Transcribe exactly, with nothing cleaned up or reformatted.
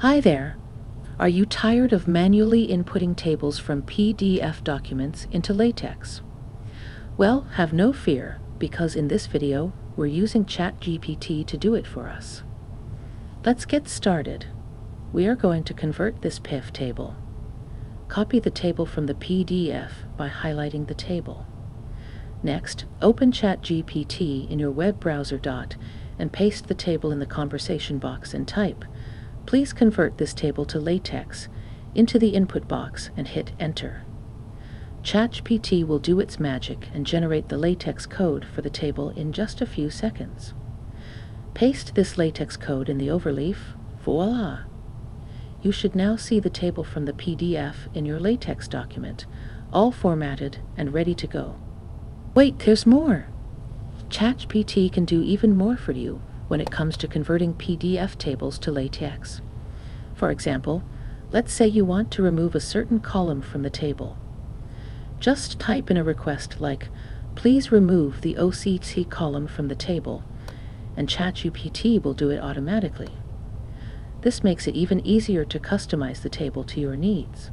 Hi there! Are you tired of manually inputting tables from P D F documents into LaTeX? Well, have no fear, because in this video, we're using ChatGPT to do it for us. Let's get started. We are going to convert this P D F table. Copy the table from the P D F by highlighting the table. Next, open ChatGPT in your web browser dot and paste the table in the conversation box and type, "Please convert this table to LaTeX," into the input box and hit Enter. ChatGPT will do its magic and generate the LaTeX code for the table in just a few seconds. Paste this LaTeX code in the Overleaf. Voila! You should now see the table from the P D F in your LaTeX document, all formatted and ready to go. Wait, there's more! ChatGPT can do even more for you when it comes to converting P D F tables to LaTeX. For example, let's say you want to remove a certain column from the table. Just type in a request like, "Please remove the O C T column from the table," and ChatGPT will do it automatically. This makes it even easier to customize the table to your needs.